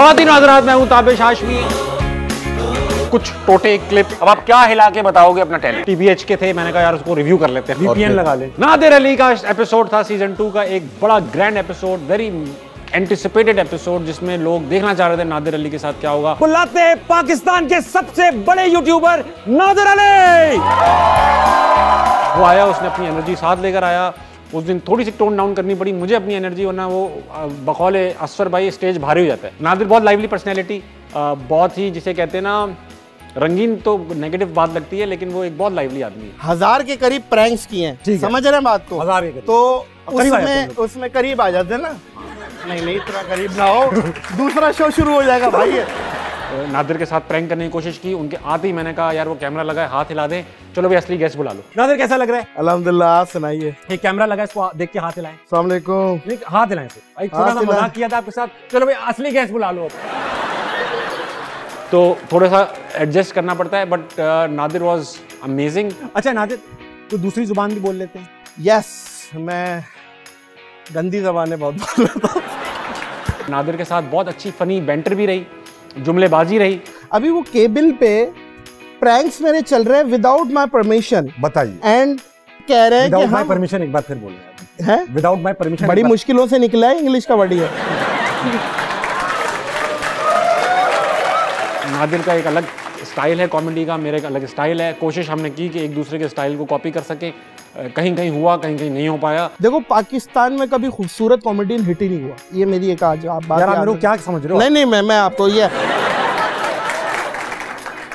ख्वातीन हज़रात, मैं हूं ताबिश हाशमी। कुछ टोटे क्लिप, अब आप क्या हिला के बताओगे अपना टैलेंट? TBH के थे, मैंने कहा यार उसको रिव्यू कर लेते हैं, VPN लगा ले। नादिर अली का एपिसोड था सीजन 2 का, एक बड़ा grand episode, very anticipated episode, जिसमें लोग देखना चाह रहे थे नादिर अली के साथ क्या होगा। बुलाते हैं पाकिस्तान के सबसे बड़े यूट्यूबर नादिर अली। वो आया, उसने अपनी एनर्जी साथ लेकर आया। उस दिन थोड़ी सी टोन डाउन करनी पड़ी मुझे अपनी एनर्जी, वरना वो बकौल असफर भाई स्टेज भारी हो जाता है। नादिर बहुत लाइवली पर्सनैलिटी, बहुत ही जिसे कहते हैं ना रंगीन, तो नेगेटिव बात लगती है लेकिन वो एक बहुत लाइवली आदमी है। 1000 के करीब प्रैंक्स किए हैं, समझ रहे हैं बात को? 1000 के करीब, तो उसमें करीब आ जाते हैं ना। नहीं, इतना करीब ना हो, दूसरा शो शुरू हो जाएगा भाई। नादिर के साथ प्रैंक करने की कोशिश की, उनके आते ही मैंने कहा यार वो कैमरा लगा है, हाथ हिला दे, चलो भाई असली गेस्ट बुला लो। नादिर कैसा लग रहा है? अल्हम्दुलिल्लाह, आप सुनाइए। ये कैमरा लगा है, इसको देख के हाथ हिलाएं। अस्सलाम वालेकुम। नहीं, हाथ हिलाएं। एक छोटा सा मजाक किया था आपके साथ, चलो भाई असली गेस्ट बुला लो। तो थोड़ा सा एडजस्ट करना पड़ता है, बट नादिर वाज अमेजिंग। अच्छा नादिर, तो दूसरी जुबान भी बोल लेते हैं? यस, मैं गंदी जबान बहुत बोल रहा था। नादिर के साथ बहुत अच्छी फनी बैंटर भी रही, जुमलेबाजी रही। अभी वो केबल पे प्रैंक्स मेरे चल रहे हैं विदाउट माय परमिशन, बताइए, एंड कह रहे हैं कि हम परमिशन एक बार फिर बोल रहे हैं विदाउट माय परमिशन। बड़ी मुश्किलों से निकला है, इंग्लिश का वर्ड है। नादिर का एक अलग स्टाइल है कॉमेडी का, मेरे का अलग स्टाइल है। कोशिश हमने की कि एक दूसरे के स्टाइल को कॉपी कर सके, कहीं कहीं हुआ, कहीं कहीं नहीं हो पाया। देखो पाकिस्तान में कभी खूबसूरत कॉमेडियन हिट ही नहीं हुआ, ये मेरी एक आज आप बात। यार मेरे को क्या समझ रहे हो? नहीं नहीं, मैं आपको ये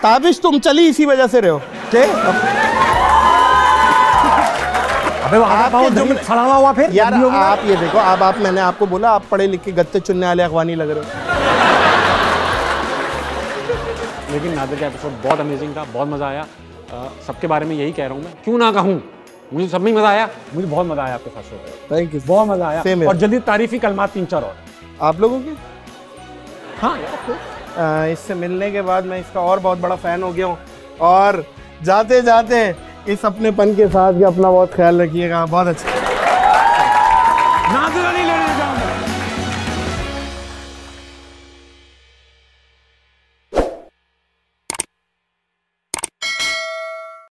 ताबिश तुम चली इसी वजह से रहे हो अबे हुआ फिर यार। आप ये देखो, आप मैंने आपको बोला आप पढ़े लिखे गत्ते चुनने वाले अखवानी लग रहे हो। लेकिन नादिर का एपिसोड बहुत अमेजिंग था, बहुत मज़ा आया। सबके बारे में यही कह रहा हूँ मैं, क्यों ना कहूँ, मुझे सब में मज़ा आया। मुझे बहुत मज़ा आया आपके साथ शो पे, थैंक यू, बहुत मज़ा आया। और जल्दी तारीफी कलमात 3-4 और आप लोगों की। हाँ यार, इससे मिलने के बाद मैं इसका और बहुत बड़ा फ़ैन हो गया हूँ। और जाते जाते इस अपनेपन के साथ भी अपना बहुत ख्याल रखिएगा। बहुत अच्छा।